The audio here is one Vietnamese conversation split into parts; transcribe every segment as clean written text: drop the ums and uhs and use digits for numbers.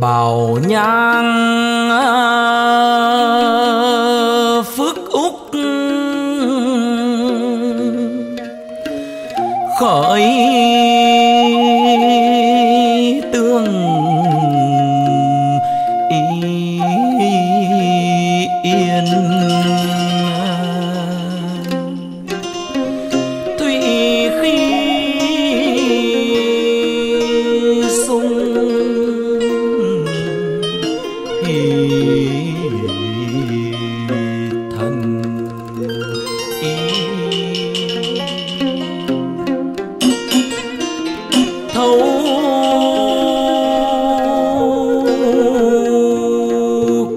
Bào nhang phước úc khởi tương yên, tuy khi sung thì thân ý. Thấu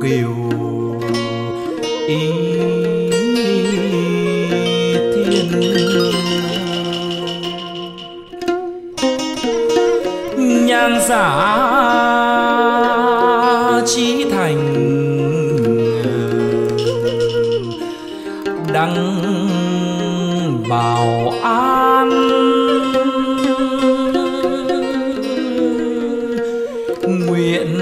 kiều ý thiên, nhan giả chí thành đăng bảo an, nguyện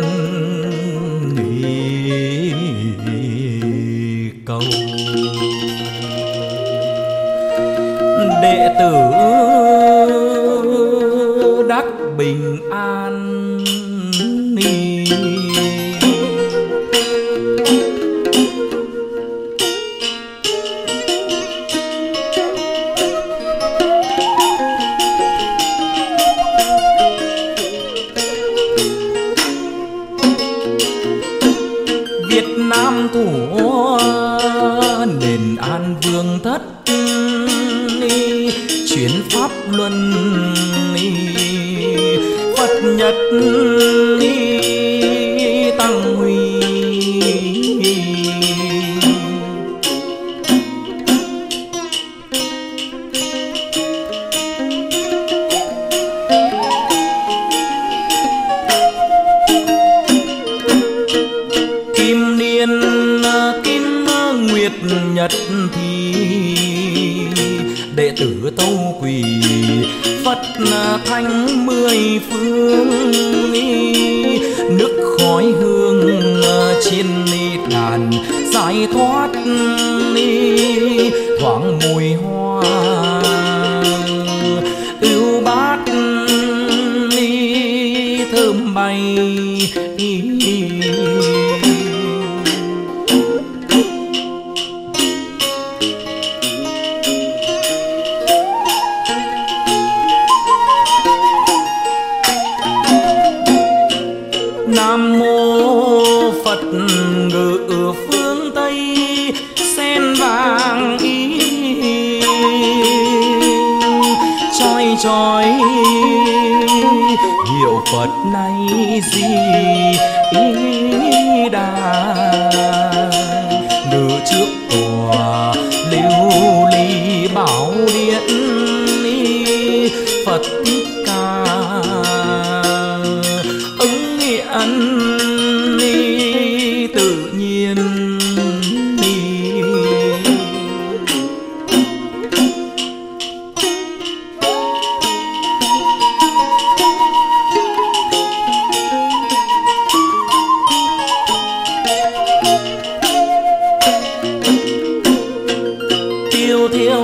cầu đệ tử đắc bình an. Việt Nam thủa nền an vương thất, chuyển pháp luân Phật nhật tăng huy, nhật thì đệ tử tâu quỳ Phật thánh mười phương, nước khói hương trên đàn giải thoát, thoáng mùi hoa ưu bát thơm bay. Nam mô Phật ngự phương Tây sen vàng ý, chói chói hiệu Phật này gì ý đà, ngự trước tòa lưu ly bảo điện Phật ca ăn đi tự nhiên đi. Tiêu thiêu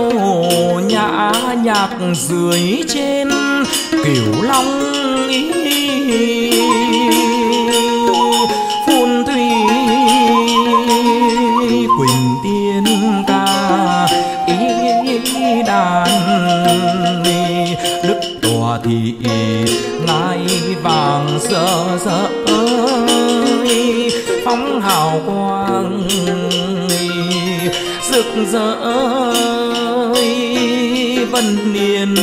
nhã nhạc dưới trên cửu long ý, phun thủy quỳnh tiên ca ý đàn, đức tòa thị ngai vàng rỡ rỡ ơi, phóng hào quang rực rỡ vân niên.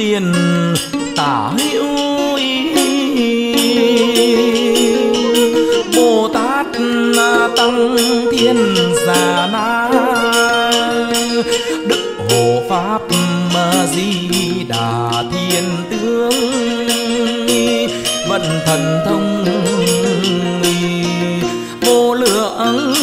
tiền tả hữu ý. Bồ Tát Tăng Thiên Già Na, Đức Hộ Pháp Di Đà Thiên Tướng, vận thần thông vô lượng.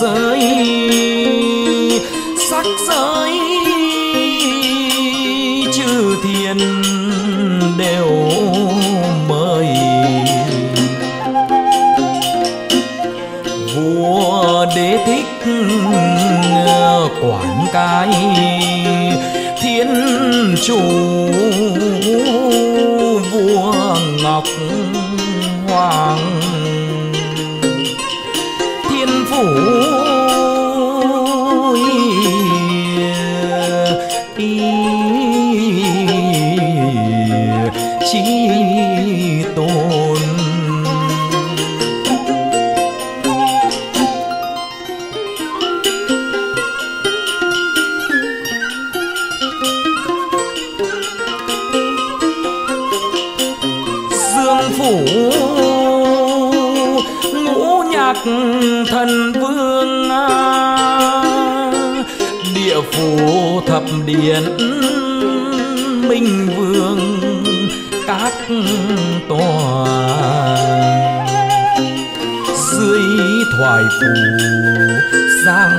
Giới sắc giới chư thiên đều mời, vua Đế Thích quản cái thiên chủ, vua Ngọc Hoàng thần vương địa phủ thập điện minh vương các tòa, dưới thoại phủ giang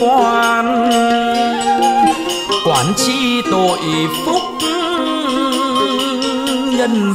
quan, quản chi tội phúc nhân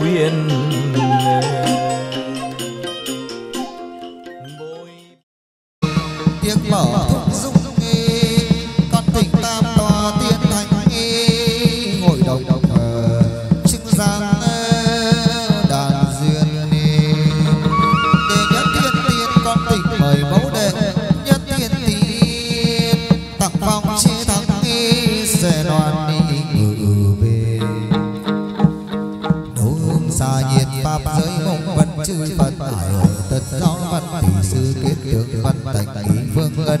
quyền. Tiếng mở thúc dung nghi, con tỉnh tam tòa tiên thành nghi, ngồi đồng đồng trưng giang chư Phật tại hội tật giáo văn tỷ sư kết tướng văn thành ý vương ân,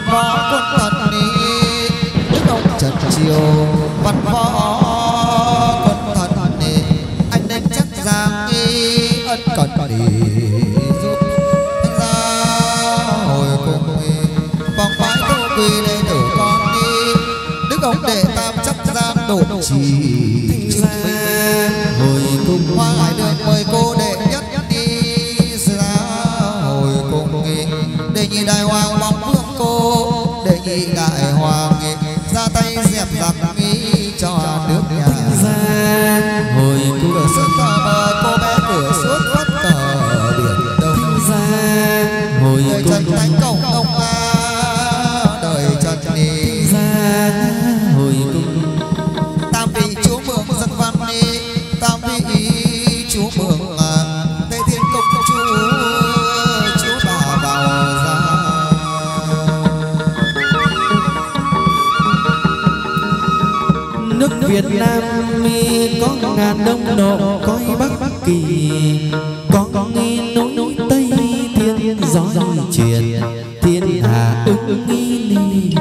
võ quân thần đi đức ông Trần Chiêu văn võ quân thần đi anh đánh chắc giang đi ân cần đi độ trì chứng minh hồi cung hoa lại được mời cô đệ nhất đi ra hồi cung đệ nhị đại hoàng mong vương cô đệ nhị đại hoàng ra tay dẹp giặc Mỹ cho nước nhà ra hồi cung cửa xuất ra bờ cô bé cửa xuất thoát cờ biển đông ra hồi Trần Thánh Công ông ta đời Trần đi ra hồi cung chú mường là Tây Thiên Công chú bà vào ra nước Việt Nam mi có ngàn đông độ có Bắc Kỳ có nghi núi Tây thiên gió truyền thiên hạ ưng nghi ly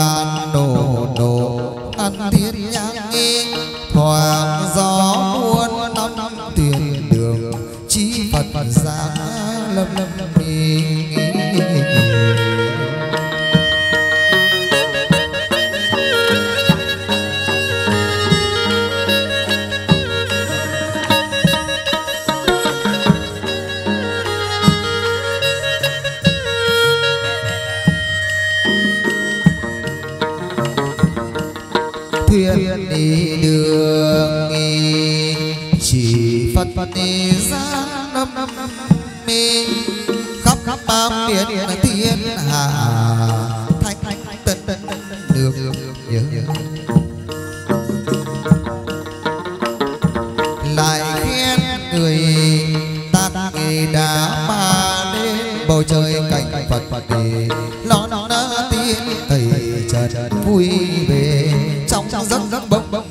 bàn đồ đồ ăn thiên nhang nghi thoảng gió Phật ra năm mê khắp khắp ba miền thiên hạ thanh tịnh được nhớ lại khen người ta đã mang đến bầu trời cảnh Phật để nó đã tiến thầy trần vui về trong giấc bông bông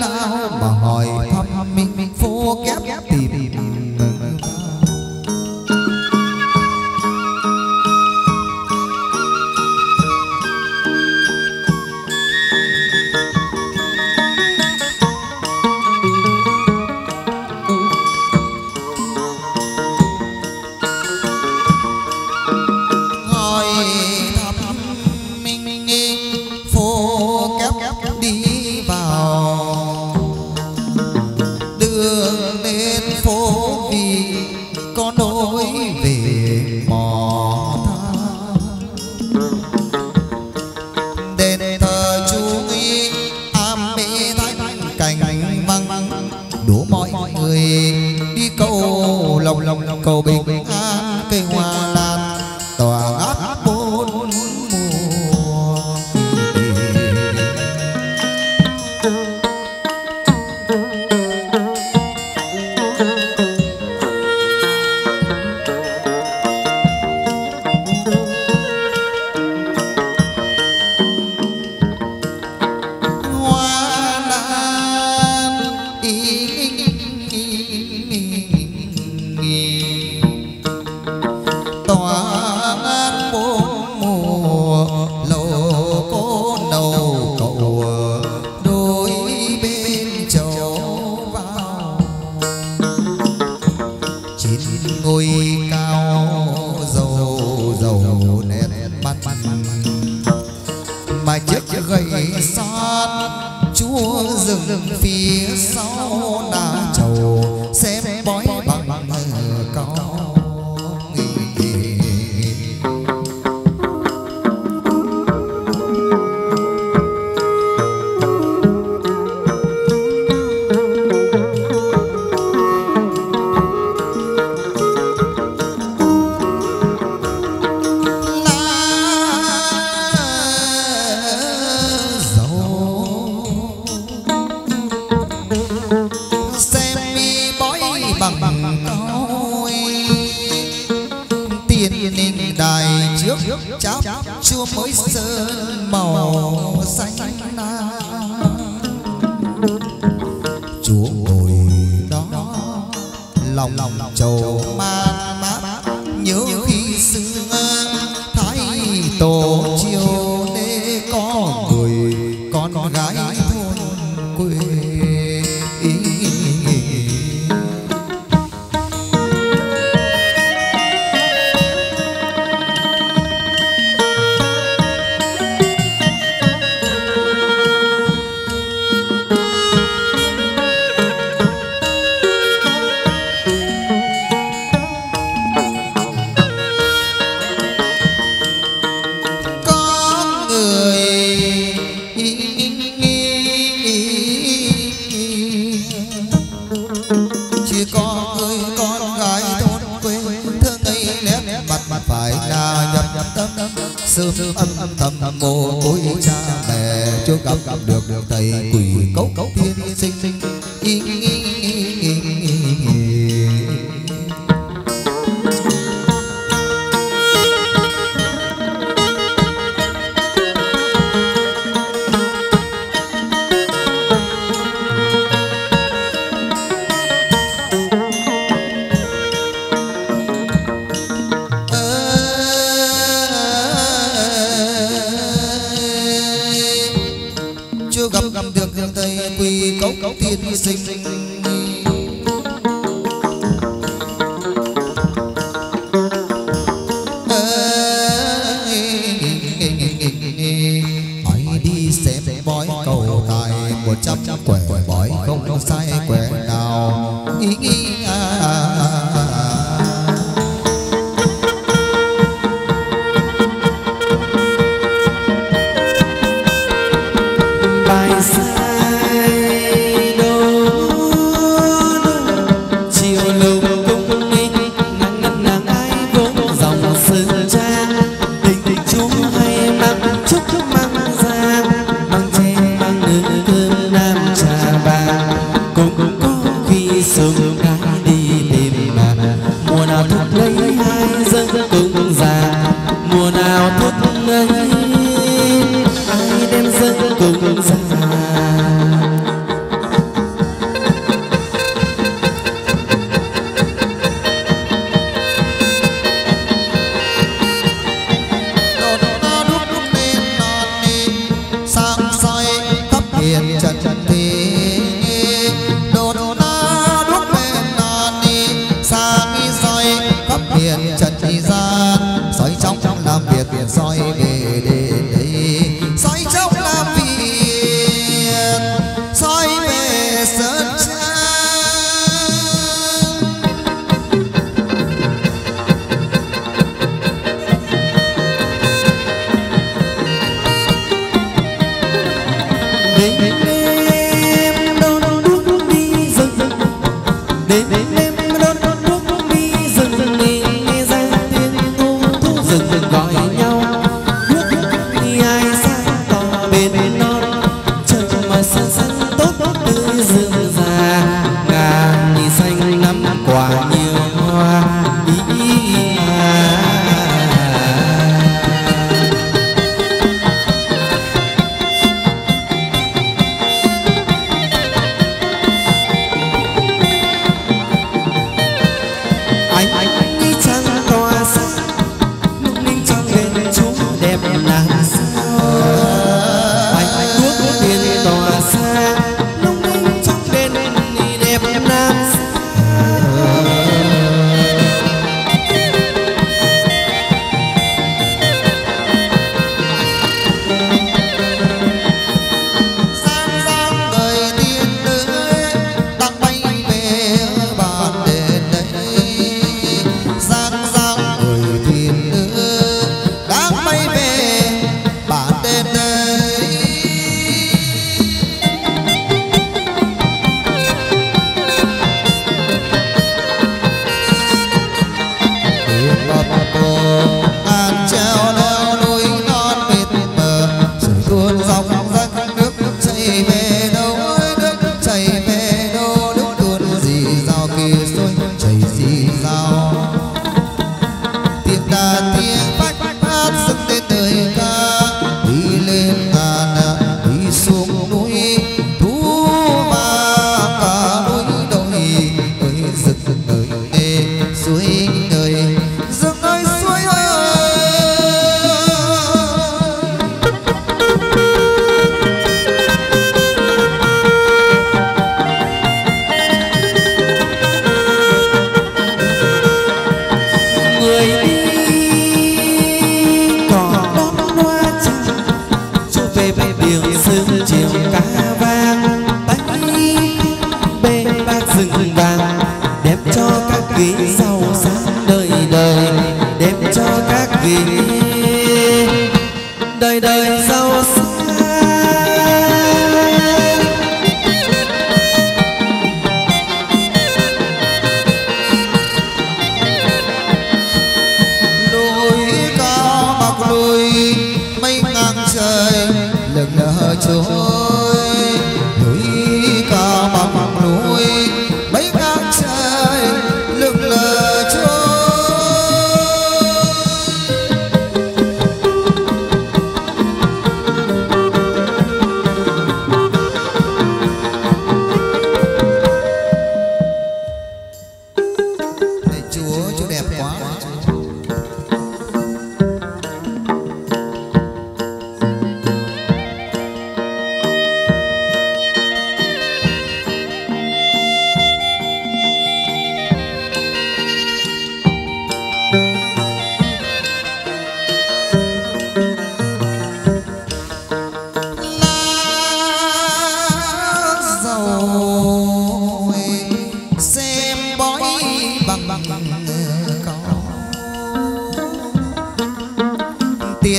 sao mà hỏi thăm mình phố kép tìm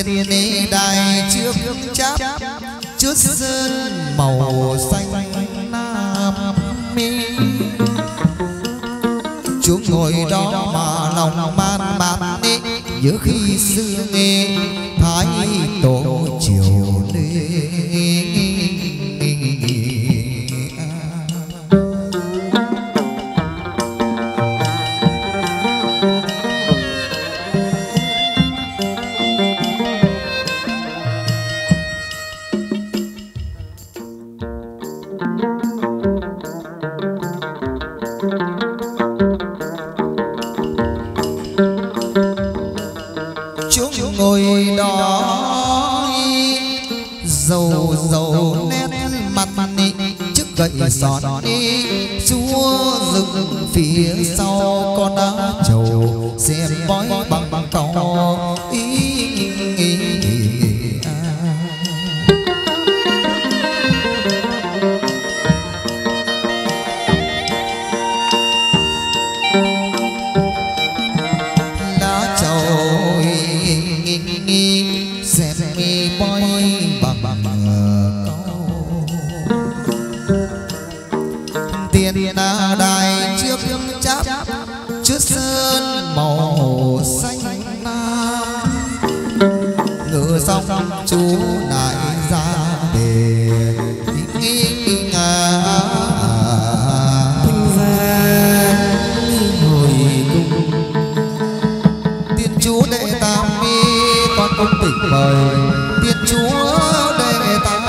Tiền đài chưa thiếp chắp chứa sơn màu xanh nam, ngựa dòng chú lại ra về nghĩ ngà thanh ra hồi cung tiên chú đệ tam mi con công tỉnh mời tiên chúa đệ tam.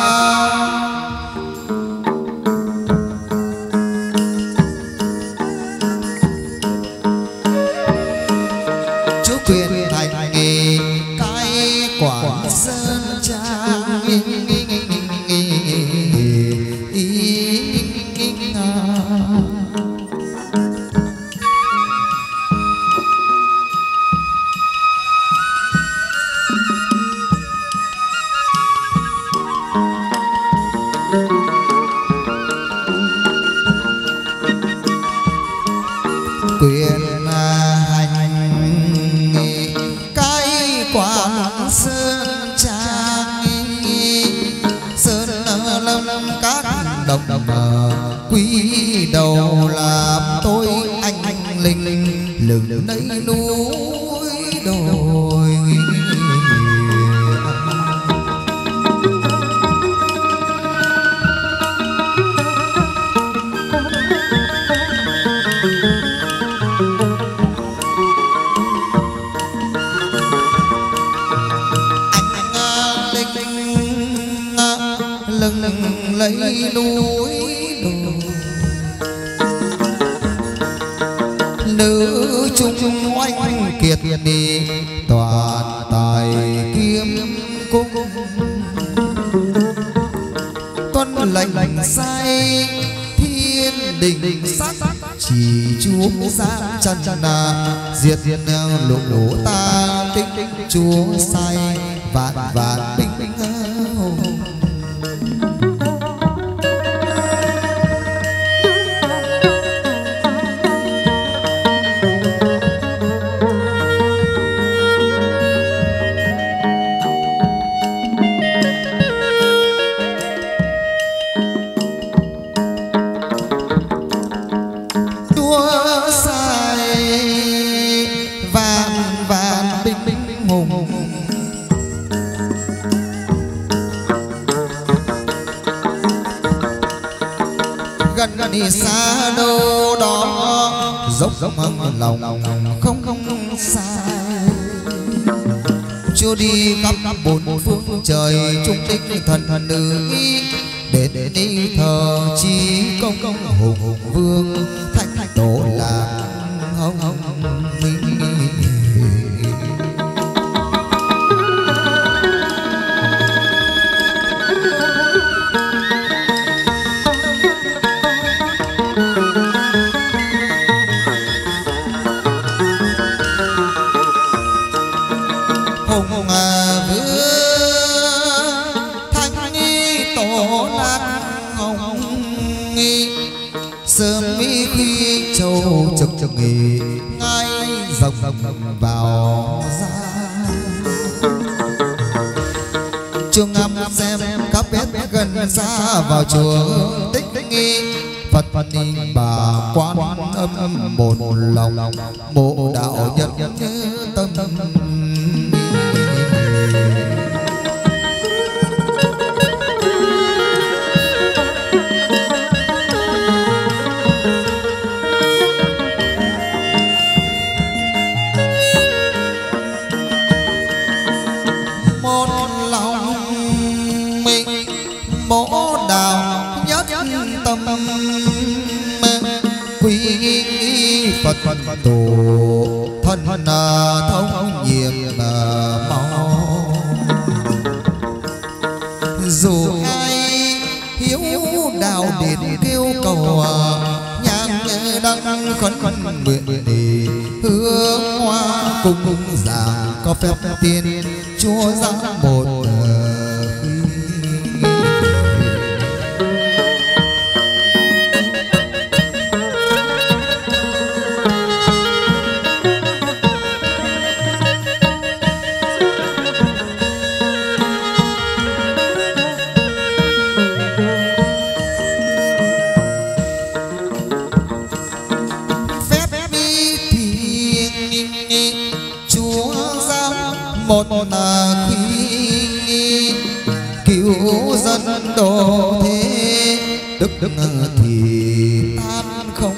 đức thì tan không.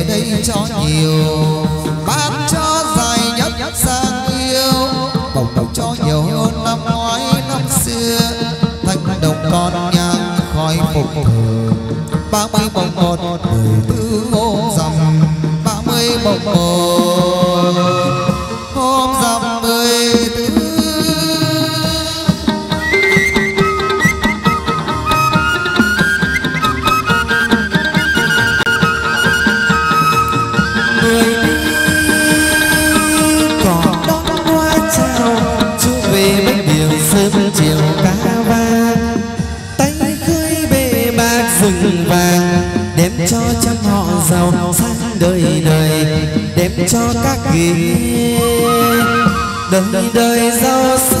về đây cho nhiều, bác cho dài nhất sang yêu, bồng bồng cho nhiều hơn năm ngoái năm xưa. Thành đồng con nhang khói phục thờ, 30 bồng một từ tư ngô dòng, 30 bồng một hôm dòng mười tư. Cho trăm họ giàu sang đời đời, đem cho các kỳ đời đời giàu sang.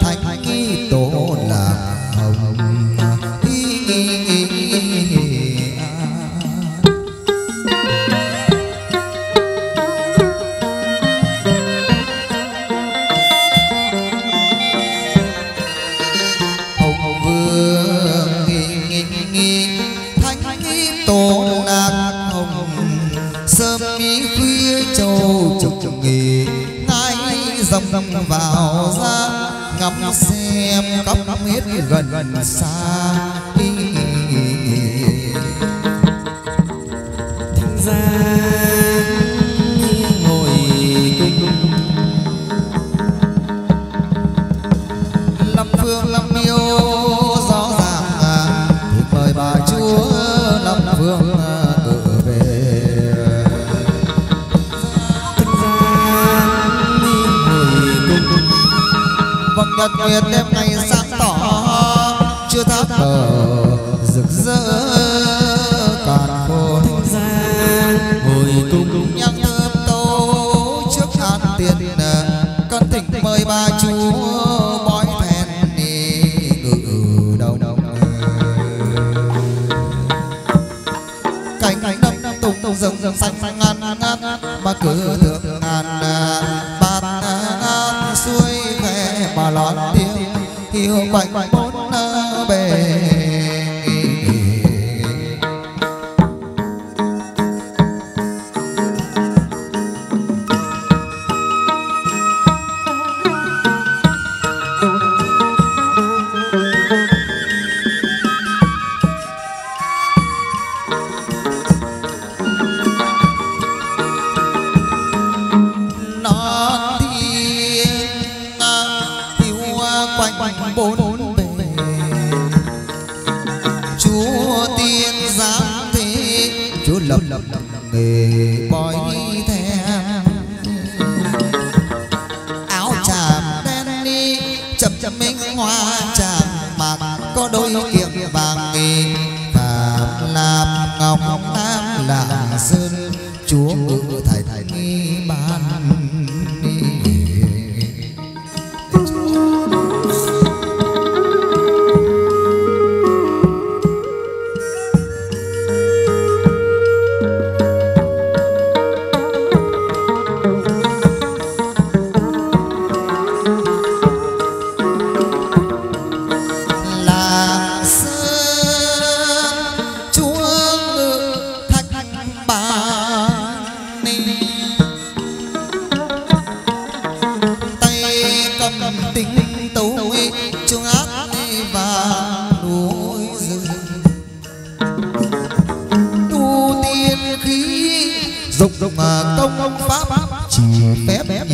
phép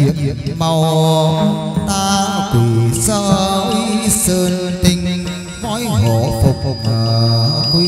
màu ta quỷ giới sơn tinh vói hộ phục quy.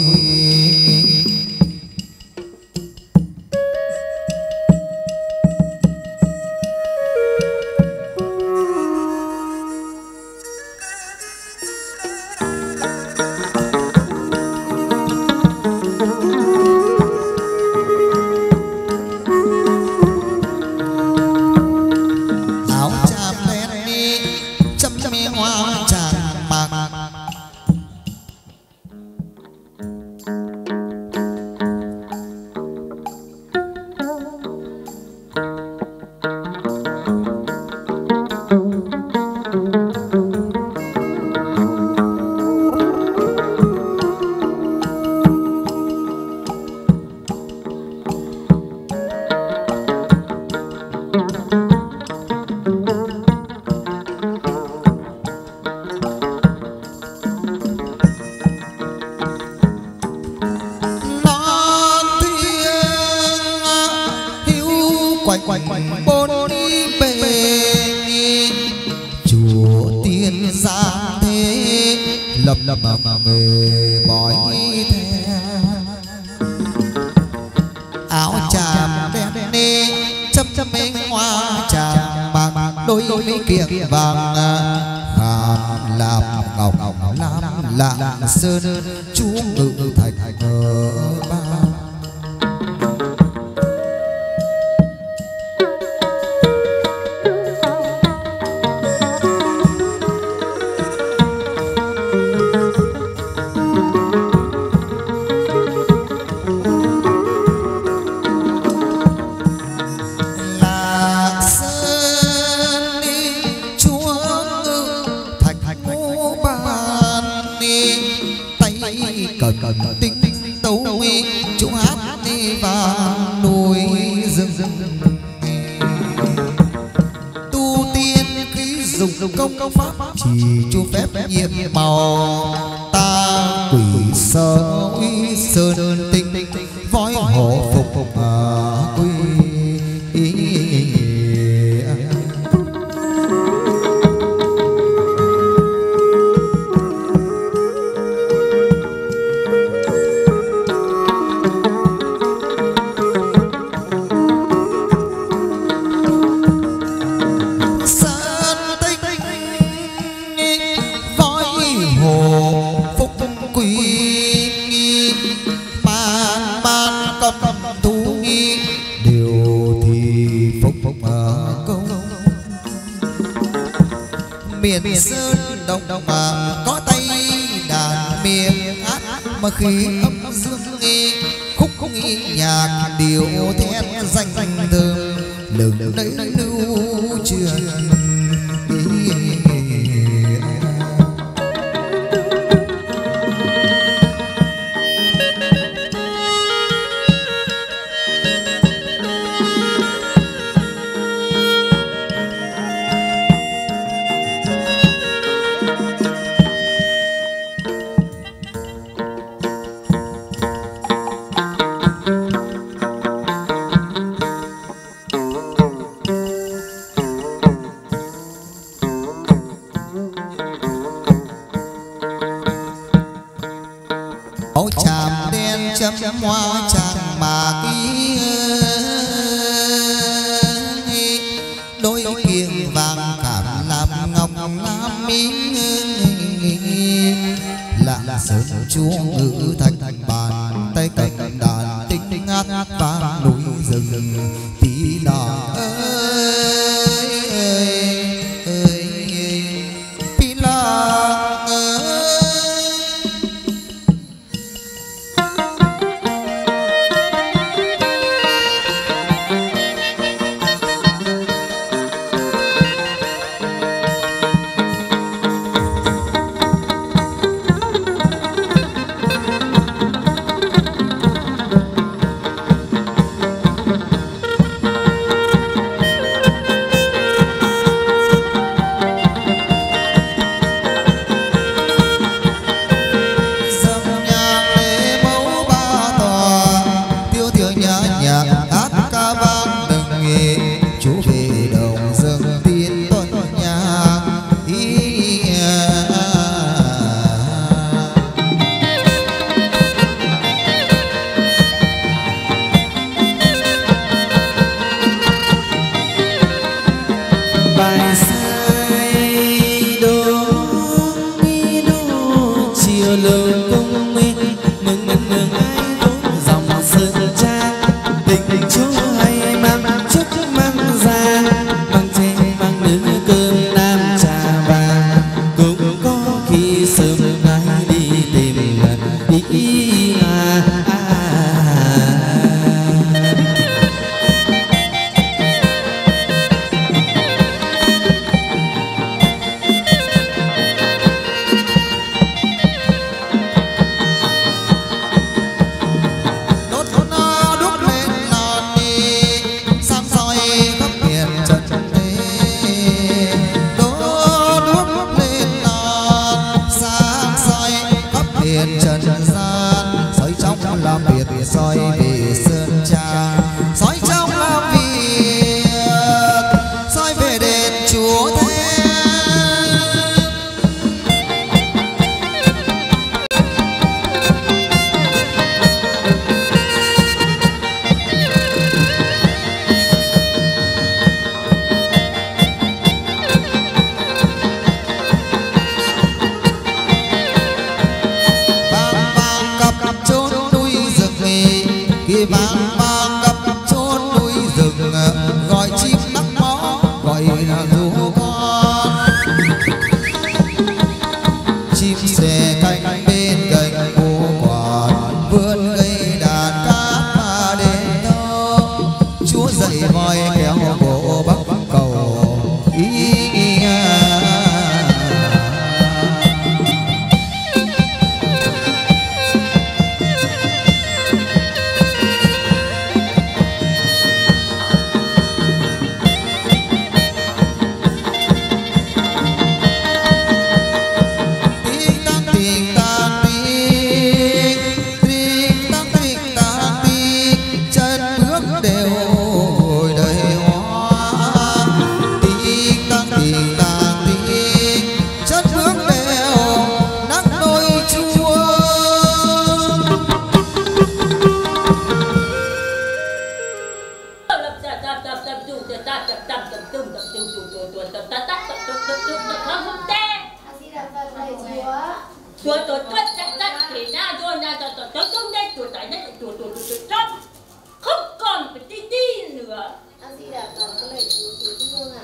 không còn phải đi đi nữa. A Di Đà Phật, có lời chú Thế Vương ạ.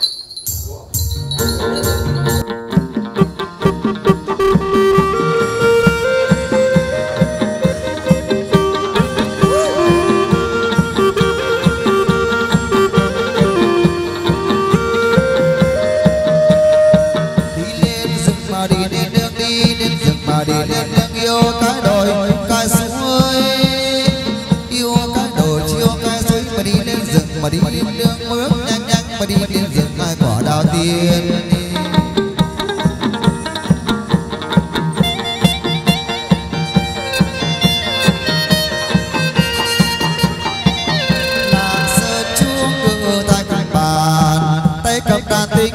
Đi lên rừng mà đi đến nước đi, đến rừng mà đi đến nước yêu cái đồi cái suối yêu cái đồi chiêu cái suối mà đi đến rừng mà đi đến nước mưa nhanh nhanh mà đi đến rừng mai quả đào tiên.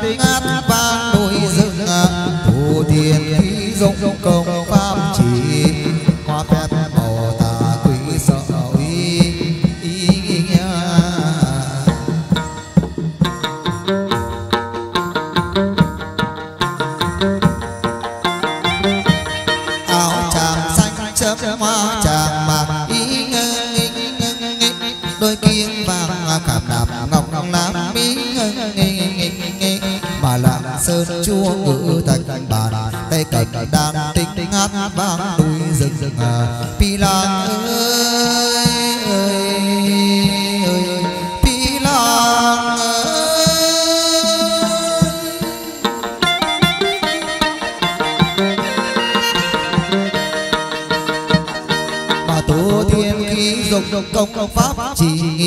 Tính ngát vang núi rừng thủ thiền khí dụng công pháp chỉ hoa phép màu tà quý sợ ý ý nghĩa áo tràng xanh chấm hoa tràng mạc ý ngưng đôi kiêng vàng cảm đạp ngọc ngọc nam ý mà lạng sơn chúa ngự thành bàn tay cật đàn tinh ngát vang núi rừng rừng Pi Lan ơi ơi Pi Lan ơi. Mà tổ thiên khí dùng công pháp chỉ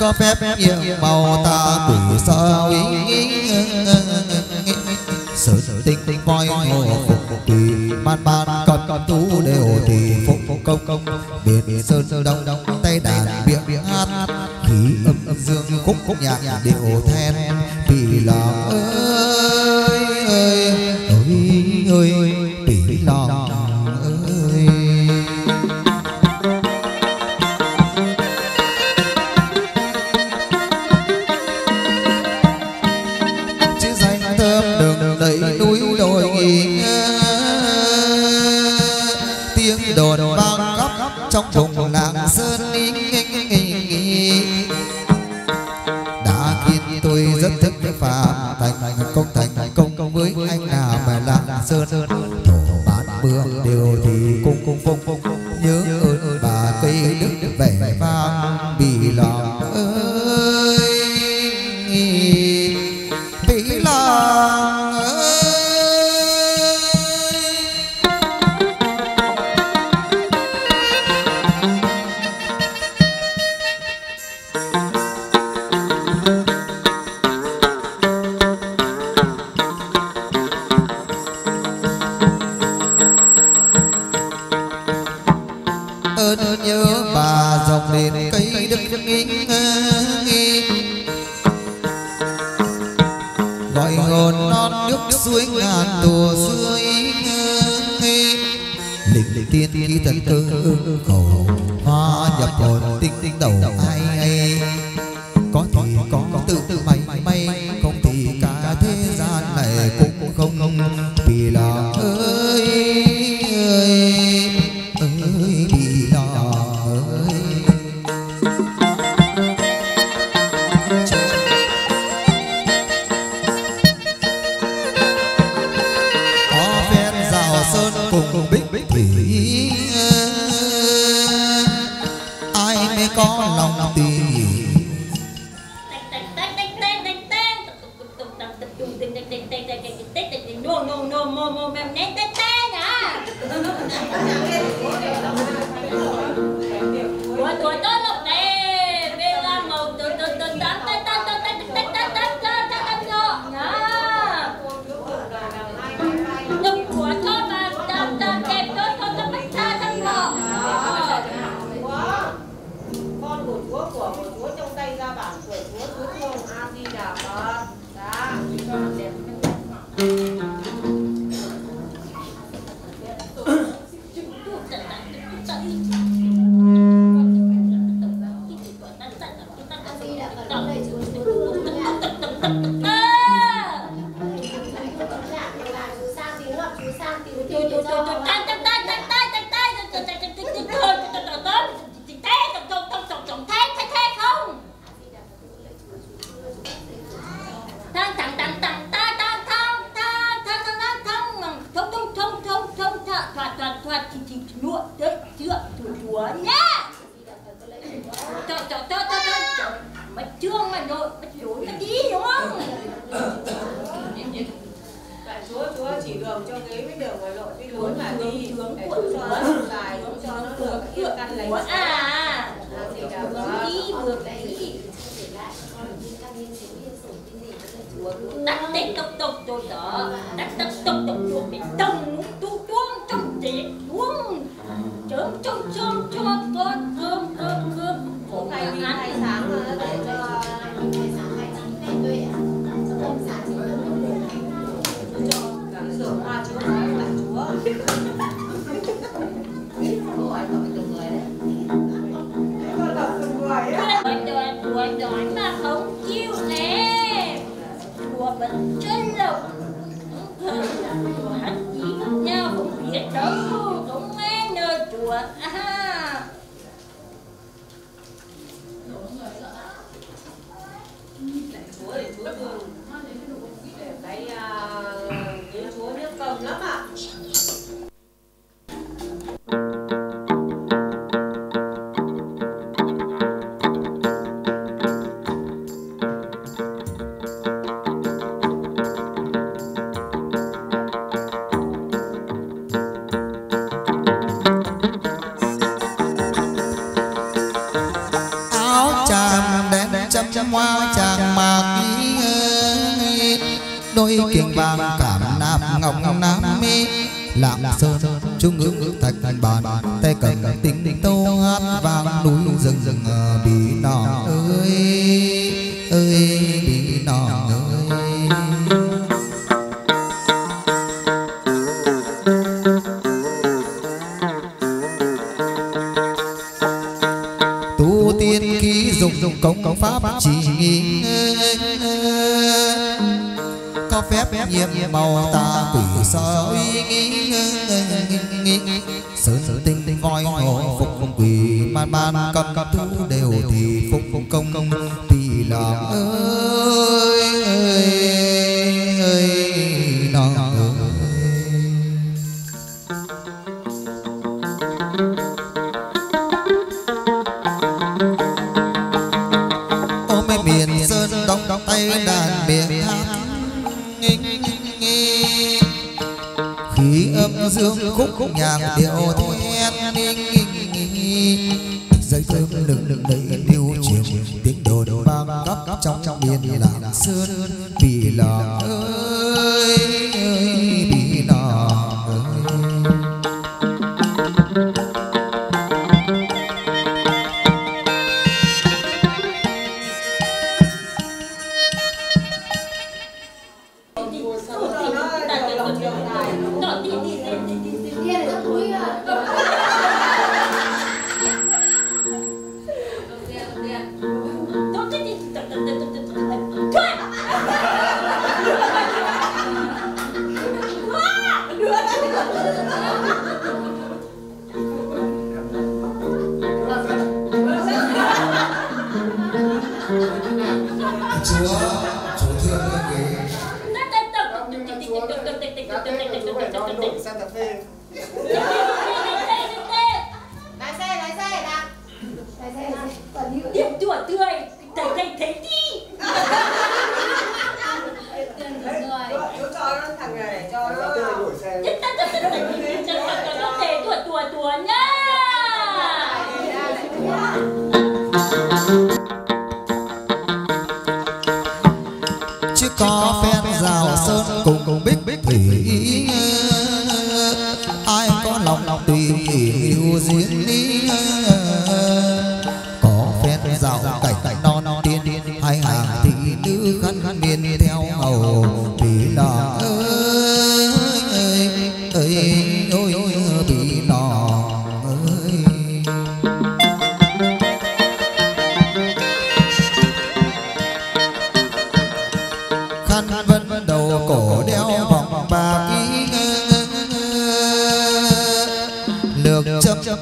có phép yêu màu ta quỷ sao ý sự tinh voi ngô phục kỳ man man con tú đều thì phục công biển sơn đông tay đàn miệng hát khí âm dương khúc nhạc điệu then Pi Lan ơi ơi ơi ơi Pi Lan. Trong vùng làng sơn đã khiến tôi rất thích phàm thành công với anh nào mà làng sơn thổ bán mưa đều thì cung phong nhớ ơn bà cây đức vẻ vang Pi Lan ơi Pi Lan. Có là phần này chú xuống nha. Chú sang tiếng lắm, chú sang tiếng thì cho nó. Hoa chàng mạc đôi kiềng vàng cảm nam ngọc nam mi lạng sơn trung ngữ thạch bàn tay cầm tinh tô hát vàng núi rừng rừng bị nọ ơi ơi bị nọ ơi tu tiên khí dùng công pháp chỉ có phép nhiệm màu ta quỷ sao sơn tinh voi ngồi phục quỷ man cặp thú đều thì phục công thì là ơi ơi ơi nó dương khúc nhạc điệu then dây thơm lừng lẫy điêu chiều tiếng đồn vang khắp trong miền làng sơn vì là ơi vì là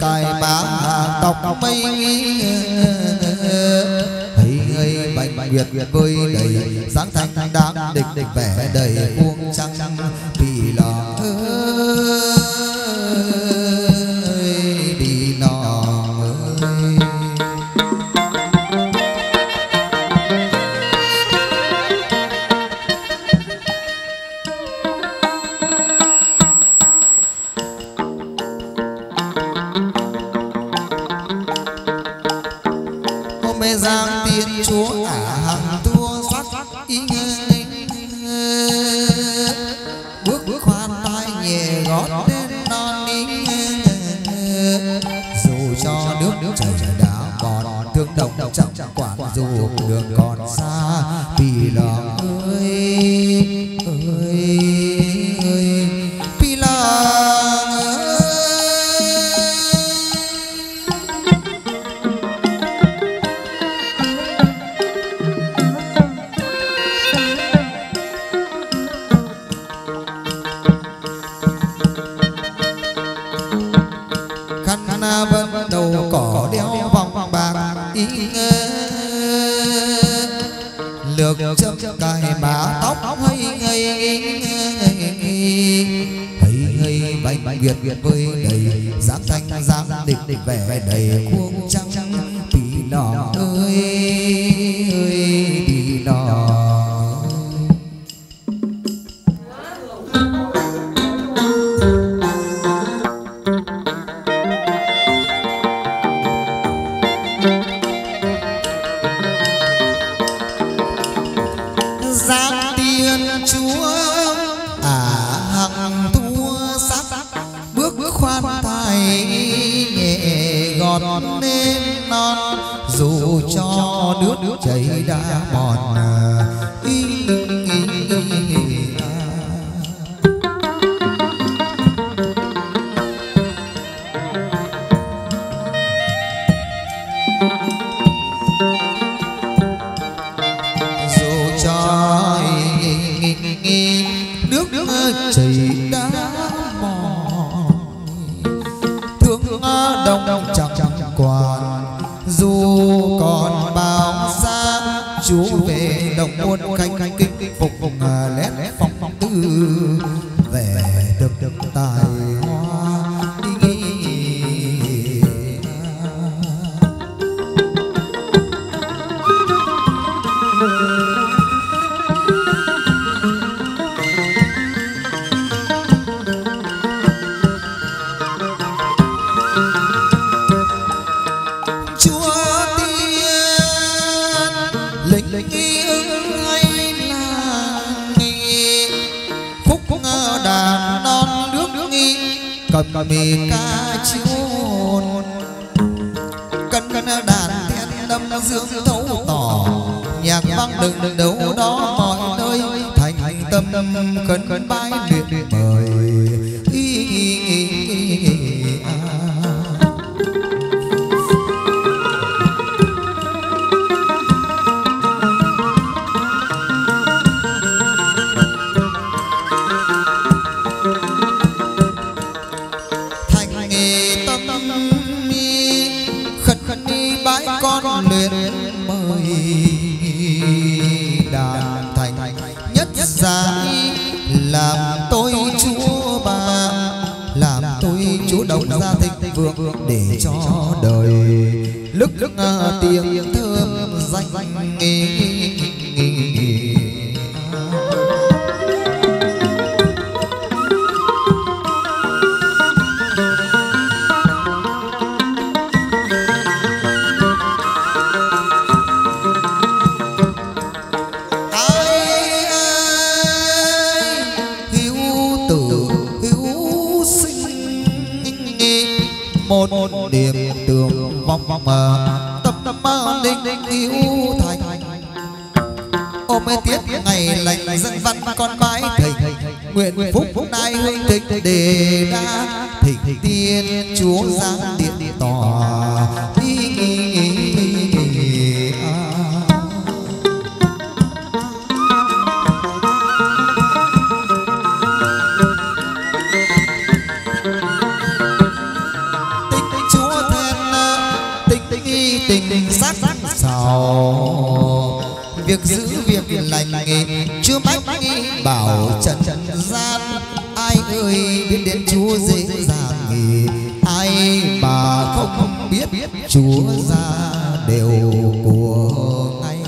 tài bán hàng tộc mây thấy ngây bạch nguyệt vơi đầy sáng thanh đáng địch vẻ đầy vuông trăng vì lòng việc giữ việc lành nghề, chưa bách nghi bảo trần gian. Ai ơi biết đến Chúa dễ dàng nghề, ai mà không biết Chúa ra đều của ai.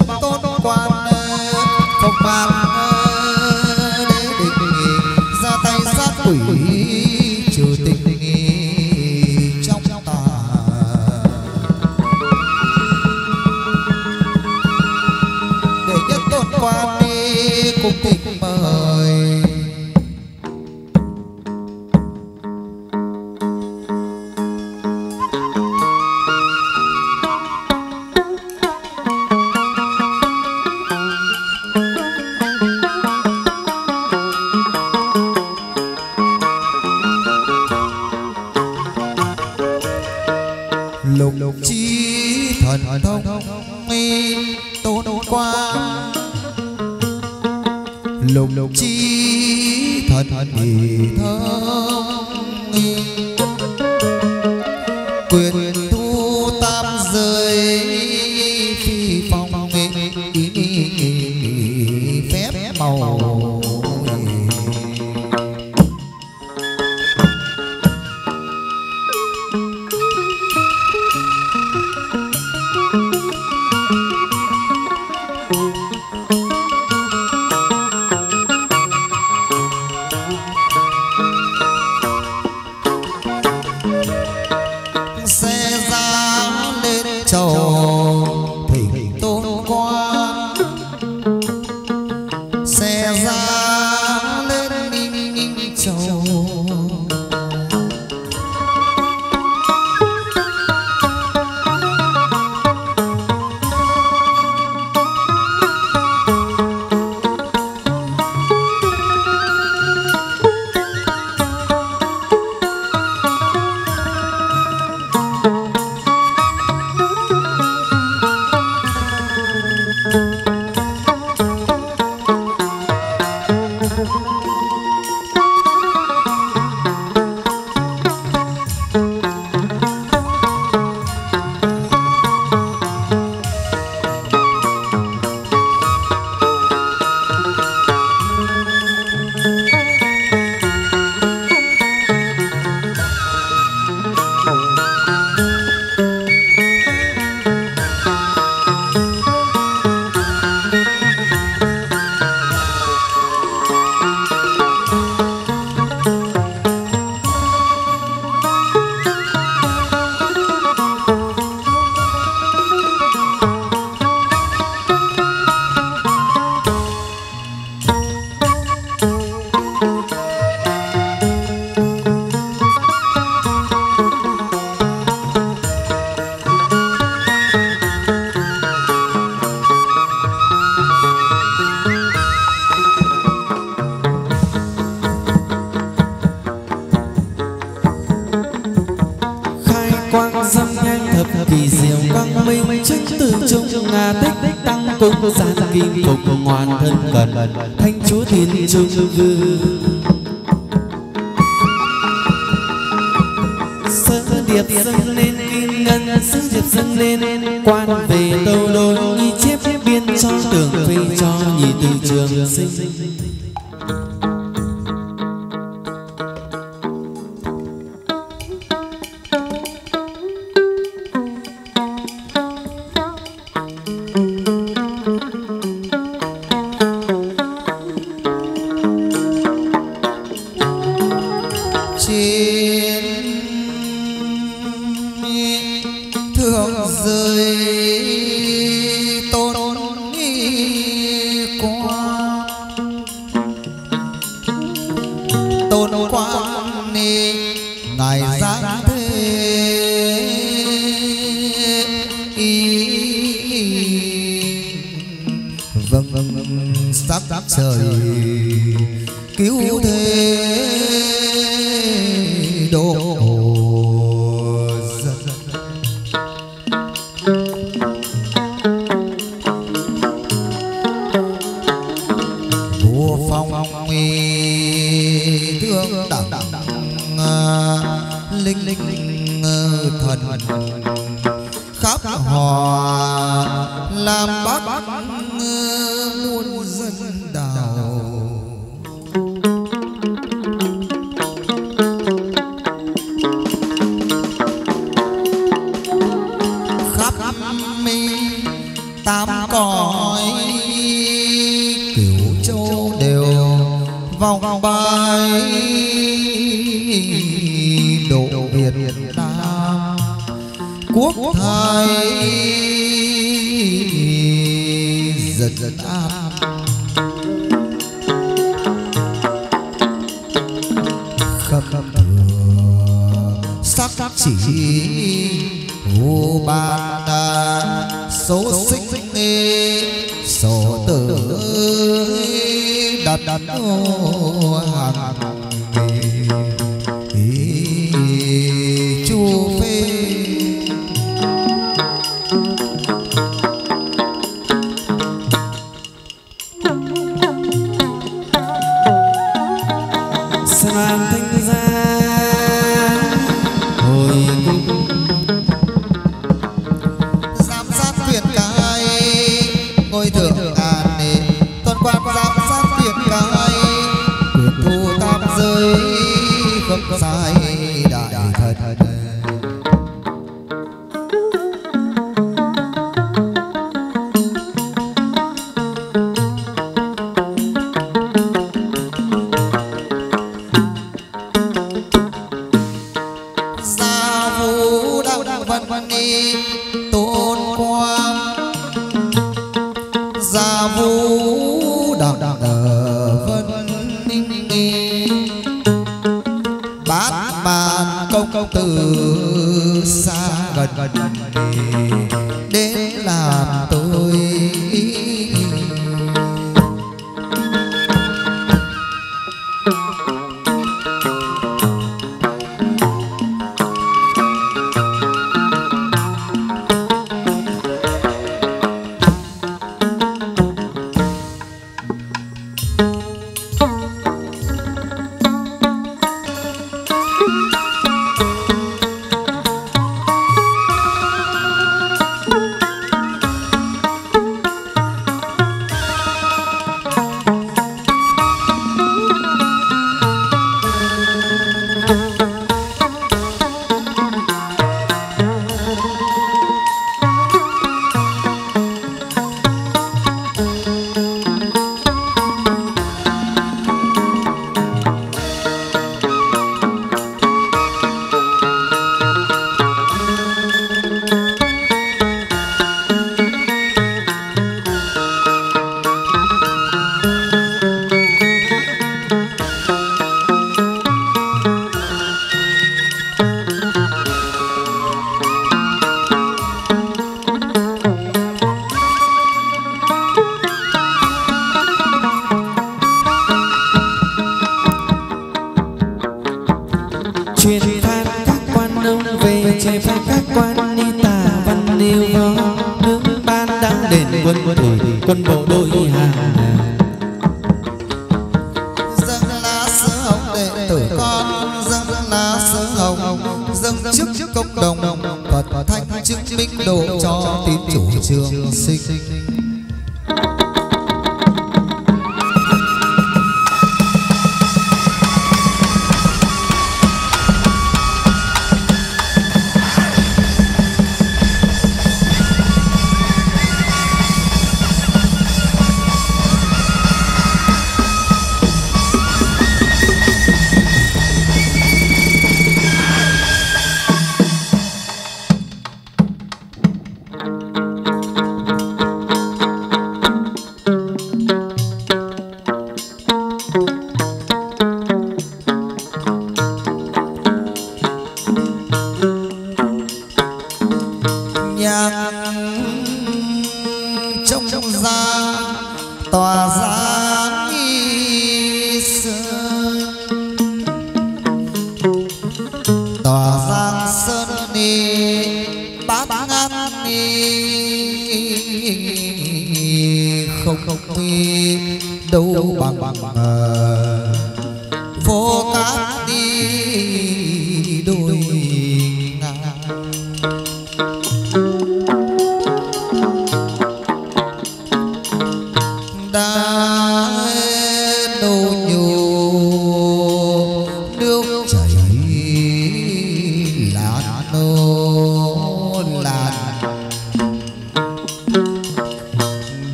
vòng tốt quan không mang đế định ra tay sát quỷ trừ tình trong tà. Để nhất tốt quan đi cùng tình mời vòng bay độ Việt Nam quốc thái dần dần an. Sắc chỉ vô bàn số sinh số tử đặt đặt hàng chu phê sang thanh gia hồi giám sát tuyệt cai ngôi thượng an toàn quan giám sát tuyệt cai tuyệt thu tam giới không sai đại thật.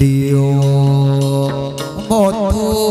Điều một thu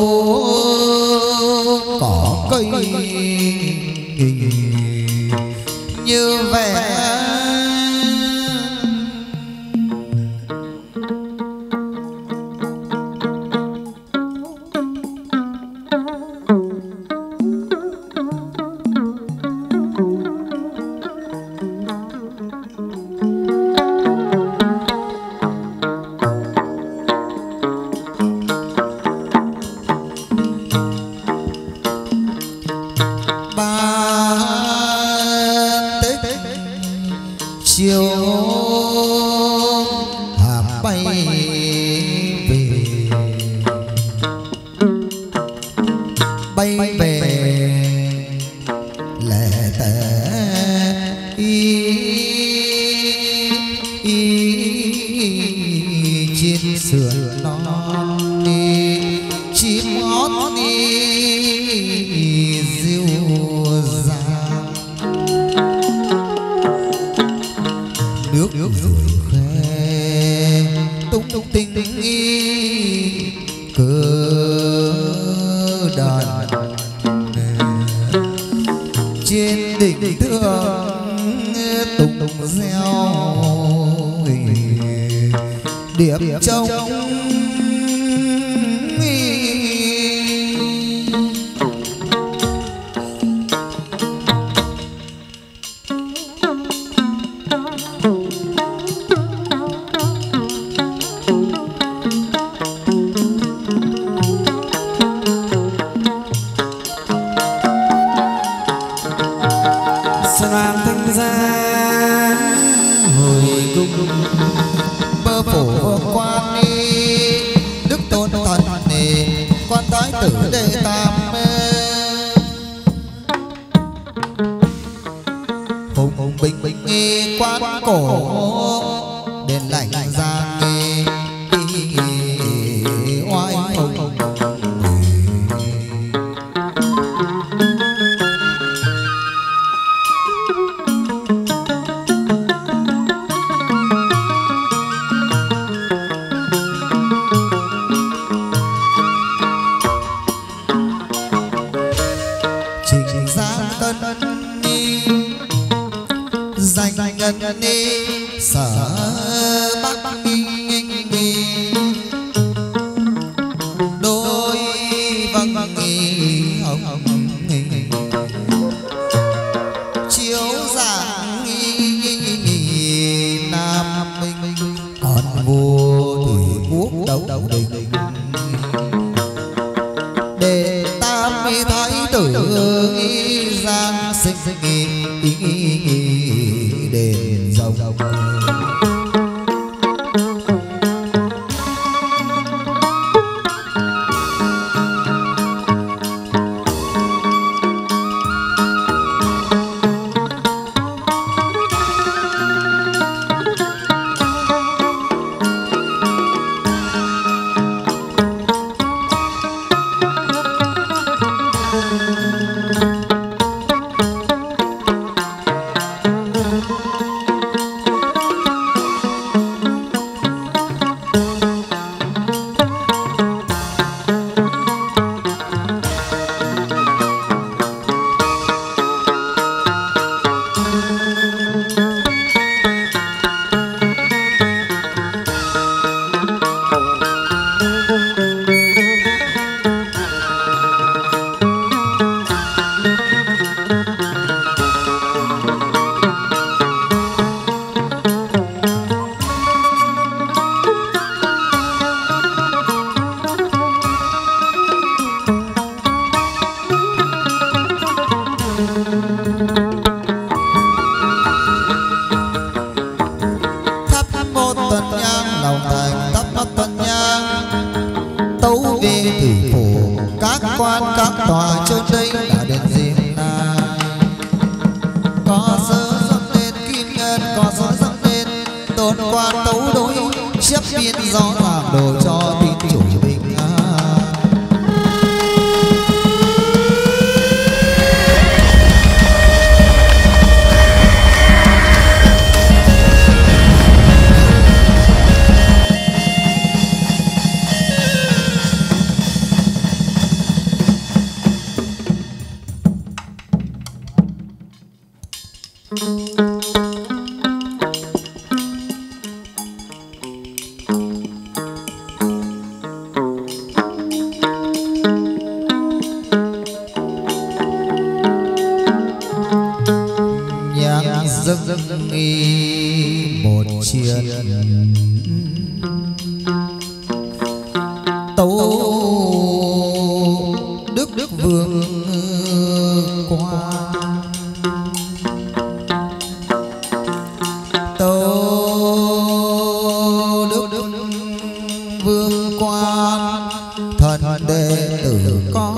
vương quan thần đệ tử con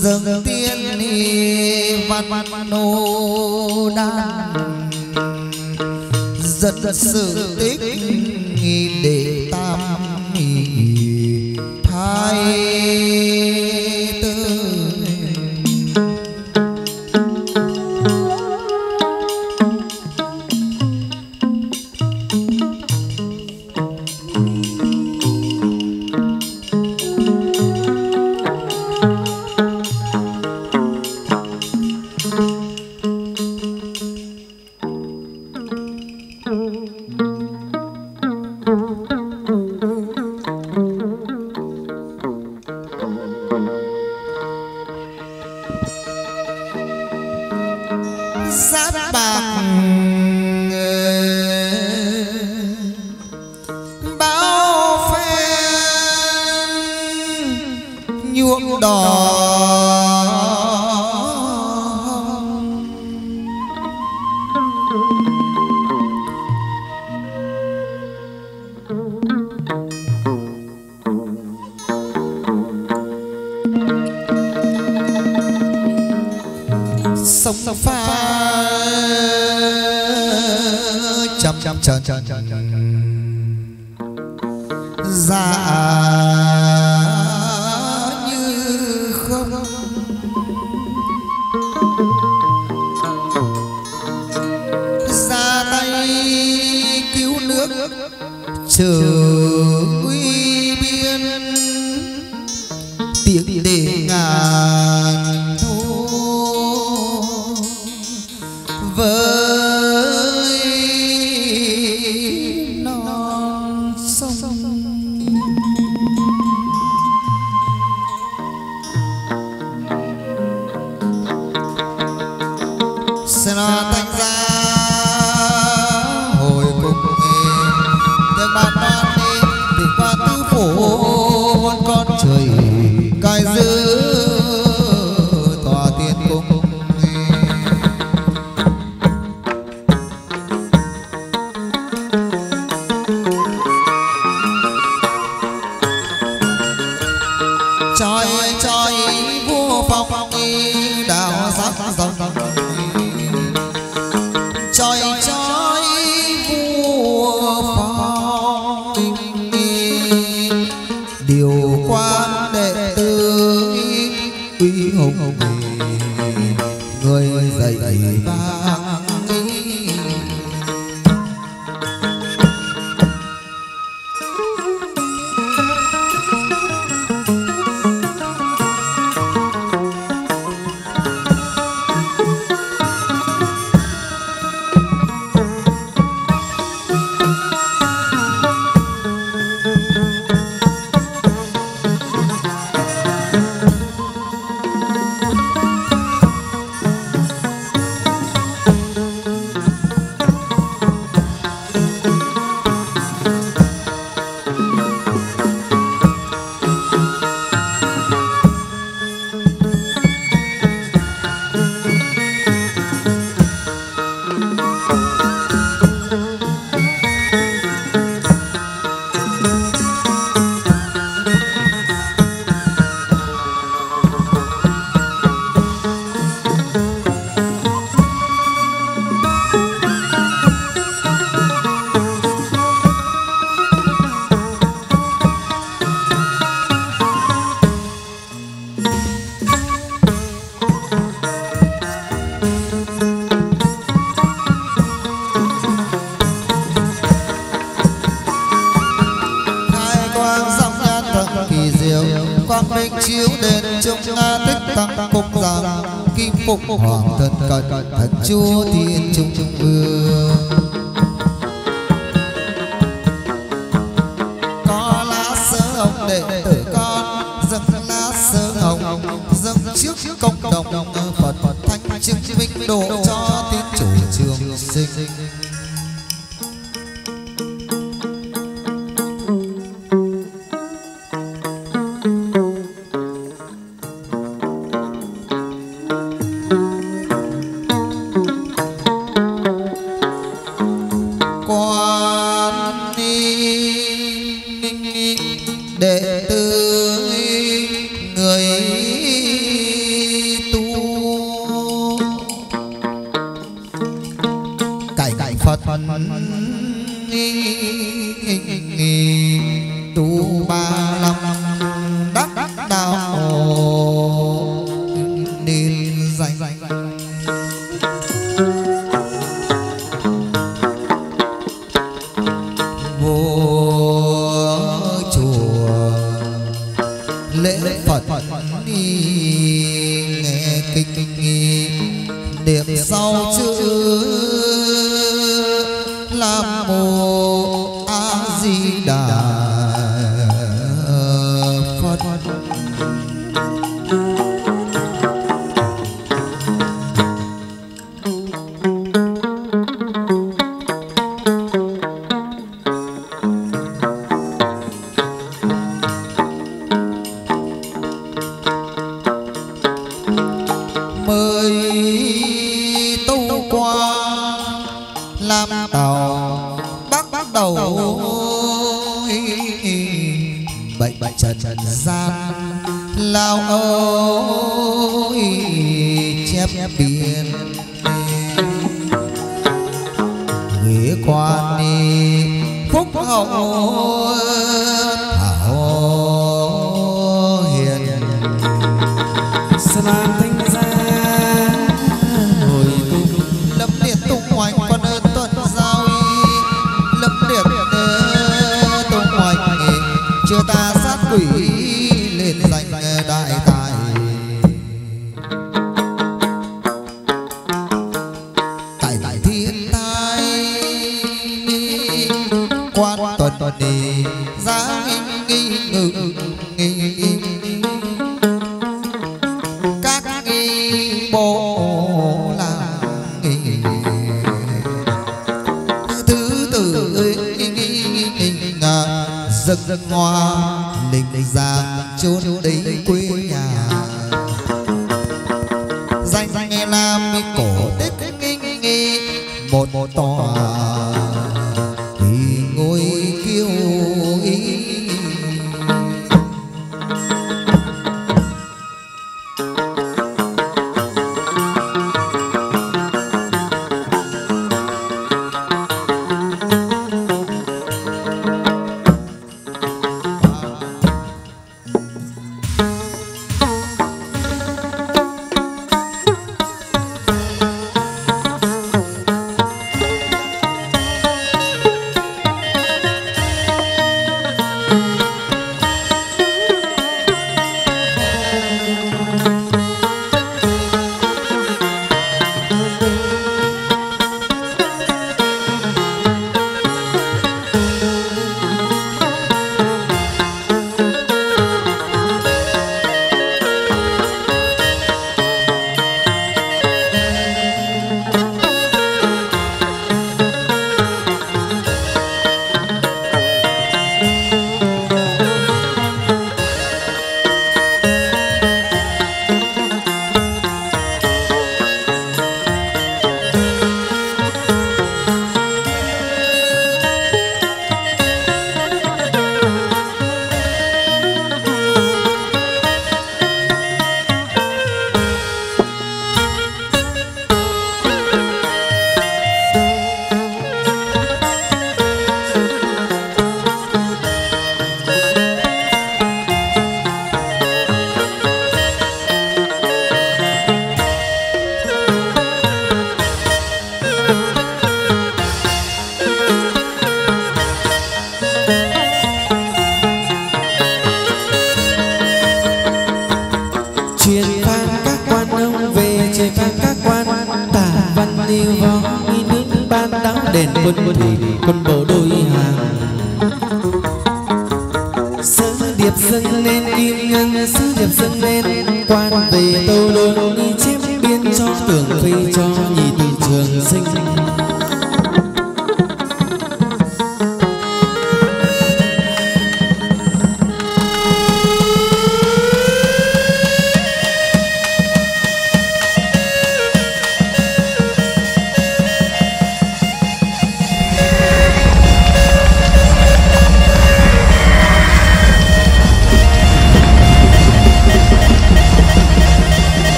dâng tiên ni văn nô đan giật sự tích nghi đệ tam nghi thay hoàng thân cận thật chúa thiên trung trung vương có lá sơ hồng đệ tử con dâng lá sơ hồng dâng trước công đồng Phật thanh chứng minh độ cho tín chủ trường sinh quan đi đệ tử người tu cải Phật tu ba năm đắc đạo nên danh. Sau chữ Nam Mô A Di Đà Phật,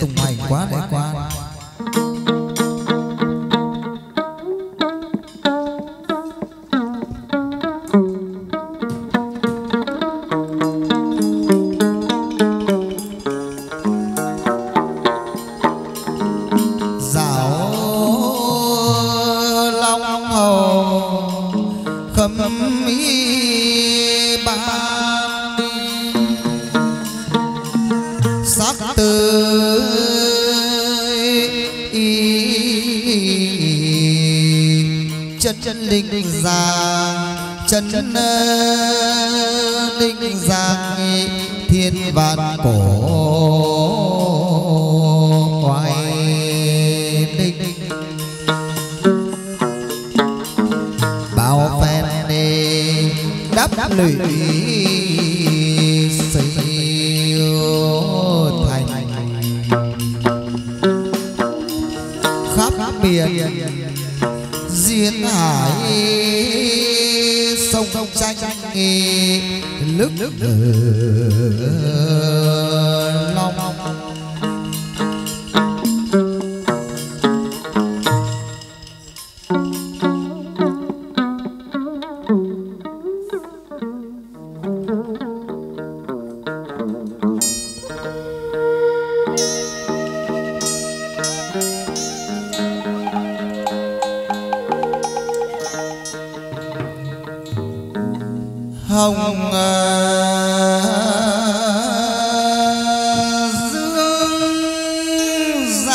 tùng hành quá để qua. Huế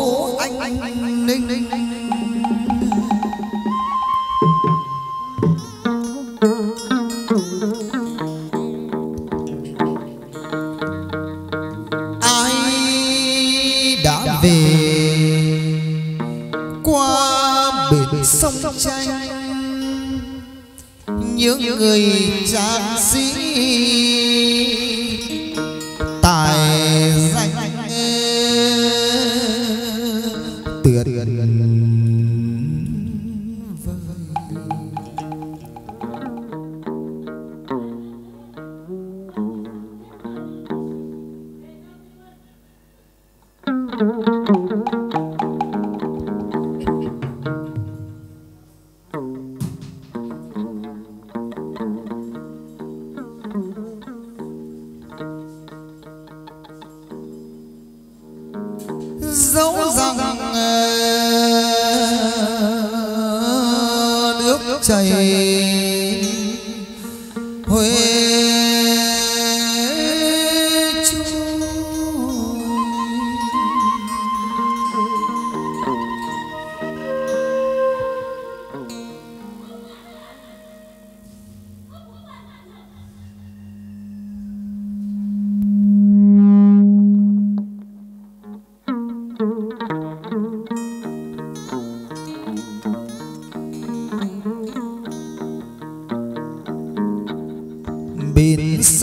Chúa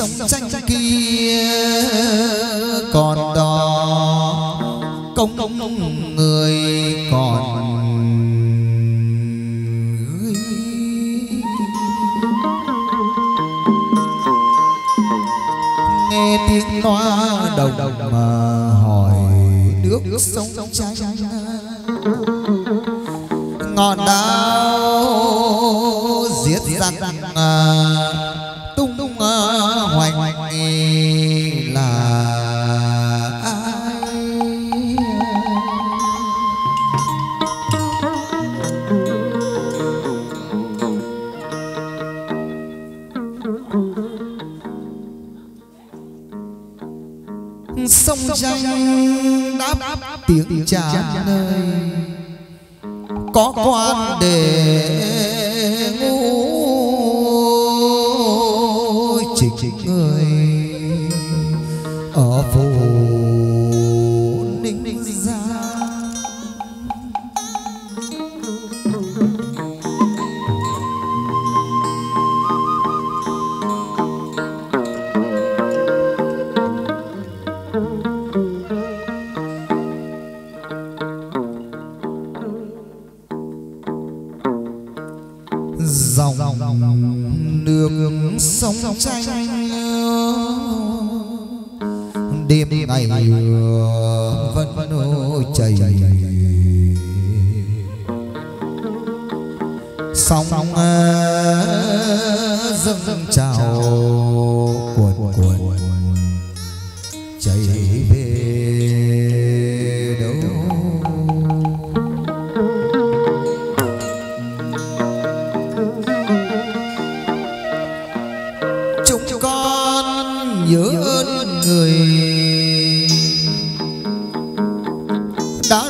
sông tranh kia còn đó, công người còn nghe tiếng loa đồng mà hỏi nước sông tranh ngọn đao giết giặc tung hoành là ai. Sông tranh đáp tiếng trả lời có quan để ngu chính người ở phố Ninh Giang dòng nước sông tranh đêm ngày vẫn chảy sóng dâng trào cuồn chảy về đâu. Chúng con nhớ ơn người đã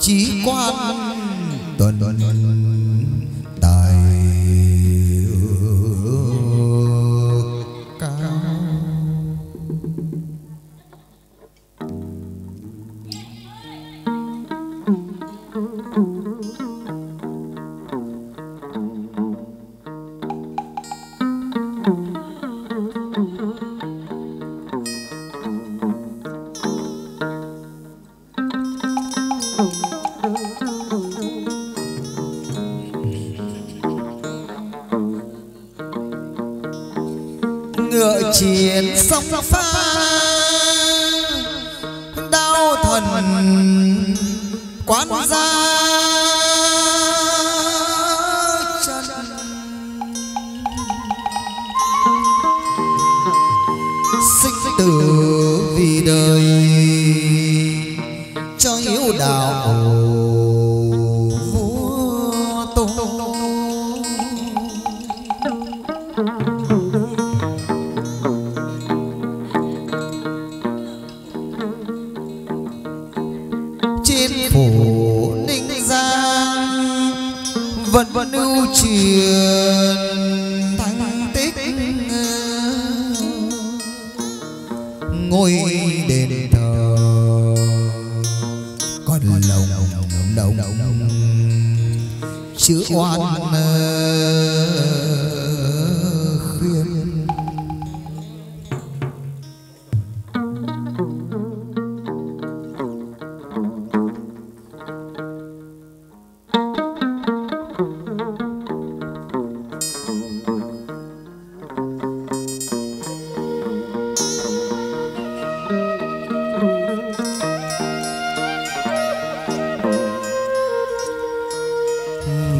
chí quan tuần tài cao. Ngựa chiến sông pha đao thần quán ra chân sinh tử vì đời cho hiếu đạo vô tổ. Phố Ninh Giang vẫn lưu truyền thành tích ngôi đền thờ con lồng chữ oan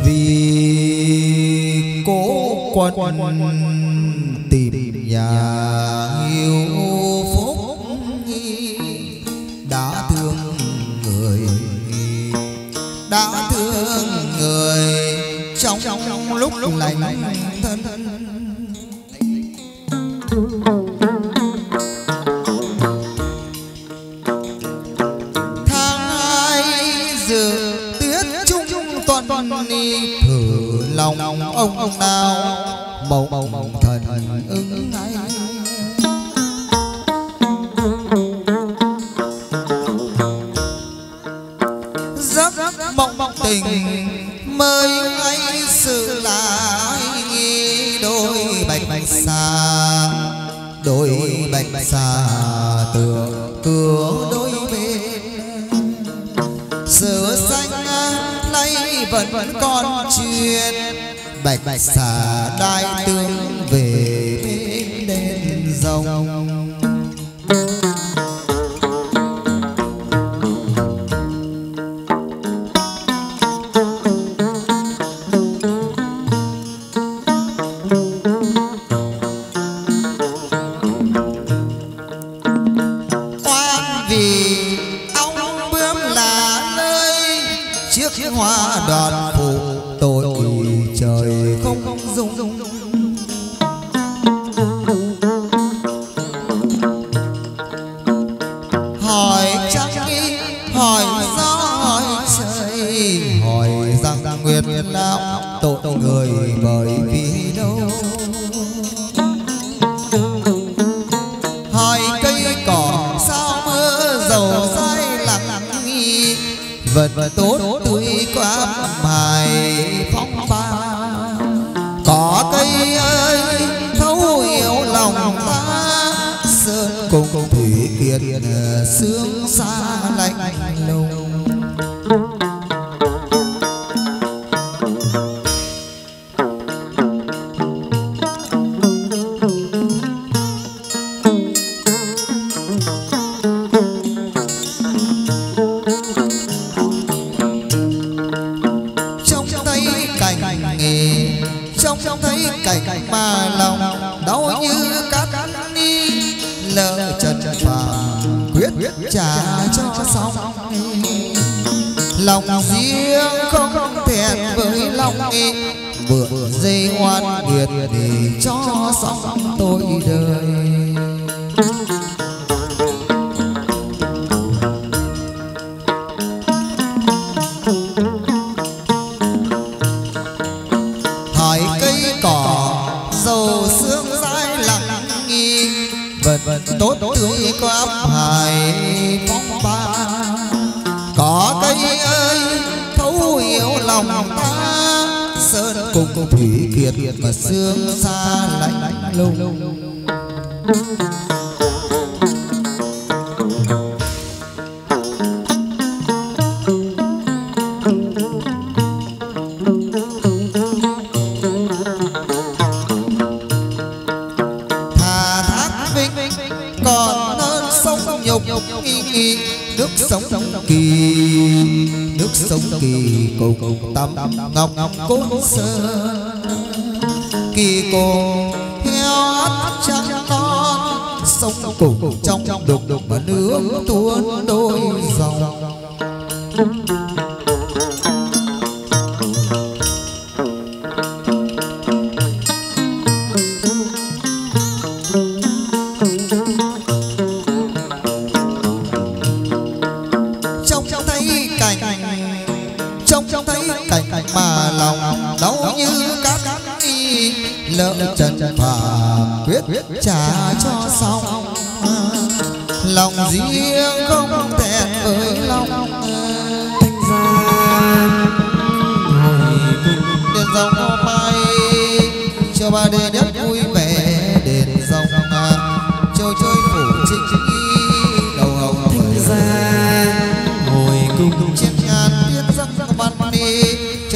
vì cố quân tìm nhà yêu phúc đã thương người trong lúc lành thân thử lòng ông nào mộng thần ứng ngay. tình mới ấy sự là đôi bạch xà, đôi bạch xà tường cửa đôi bên sữa xanh nay vẫn còn chuyện bạch xà đai tương về bên đèn rồng.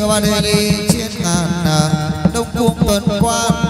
Cho ba đề trên ngàn đông cung tuần quan